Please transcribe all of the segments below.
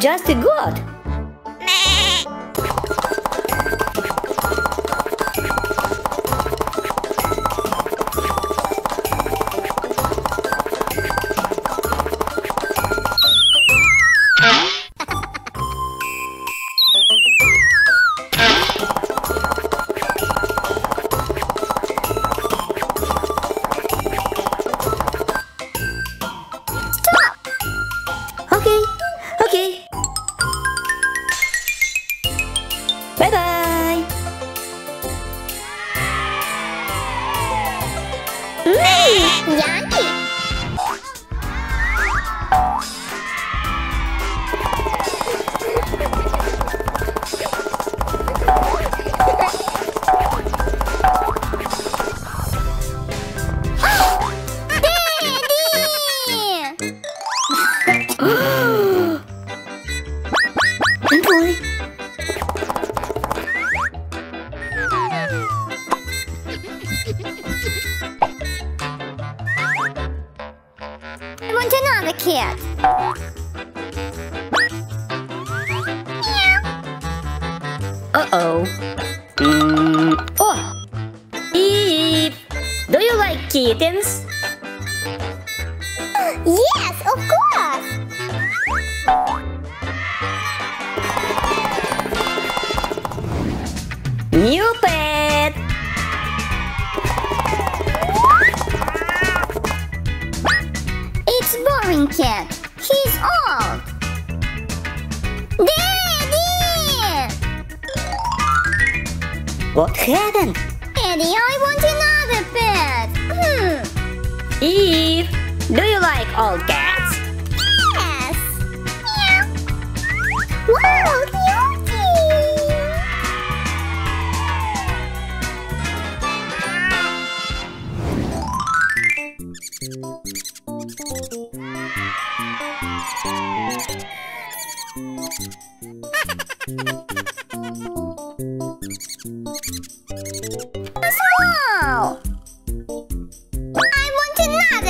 Just good. Kittens? Yes, of course! New pet! It's boring cat. He's old. Daddy! What happened? Daddy, I want another pet. Eve, do you like old cats? Yes! Meow! Wow, cutie! Wow!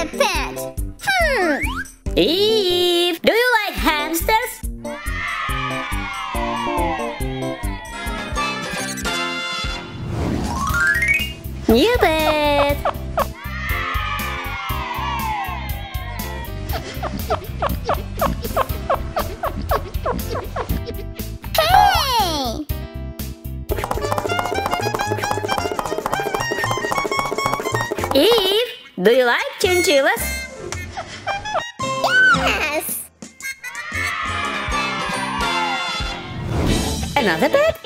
Pet. Eve, do you like hamsters? New pet. Hey! Eve, do you like chinchillas? Yes! Another pet?